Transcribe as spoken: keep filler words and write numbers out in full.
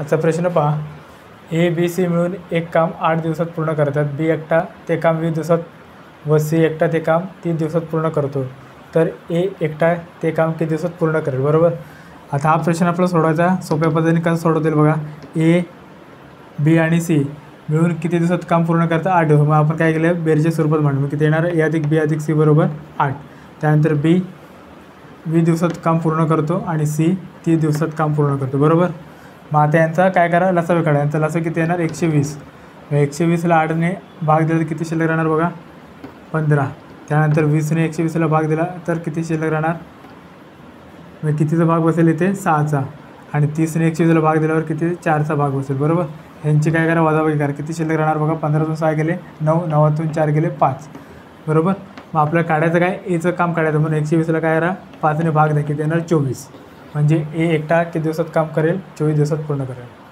आजचा प्रश्न पहा. ए बी सी मिळून एक काम आठ दिवसात पूर्ण करतात. बी एकटा ते काम वीस दिवसात व सी एकटा ते काम तीन दिवसात पूर्ण करतो. तर ए एकटा ते काम किती दिवसात पूर्ण करेल. बरोबर. आता हा प्रश्न आपला सोडवायचा सोप्या पद्धतीने कसं सोडवतील बघा. ए बी आणि सी मिळून किती दिवसात काम पूर्ण करतात. आठ दिवस. मग आपण काय केलं बेरच्या स्वरूपात मांडू. किती येणार ए अधिक बी अधिक सी बरोबर आठ. त्यानंतर बी वीस दिवसात काम पूर्ण करतो आणि सी तीस दिवसात काम पूर्ण करतो. बरोबर. मग आता यांचा काय करा लसा वेगळा. यांचा लसा किती येणार एकशे वीस. एकशे वीसला आठने भाग दिला तर किती शिल्लक राहणार बघा पंधरा. त्यानंतर वीसने एकशे वीसला भाग दिला तर किती शिल्लक राहणार. मग कितीचा भाग बसेल इथे सहाचा. आणि तीसने एकशे वीसला भाग दिल्यावर किती चारचा भाग बसेल. बरोबर. यांची काय करा वादाबाकी करा. किती शिल्लक राहणार बघा पंधरातून सहा गेले नऊ. नवातून चार गेले पाच. बरोबर. मग आपल्याला काढायचं काय एचं काम काढायचं. म्हणून एकशे वीसला काय करा पाचने भाग द्या. किती येणार चोवीस. म्हणजे ए एकटा किती दिवसात काम करेल चोवीस दिवसात पूर्ण करेल.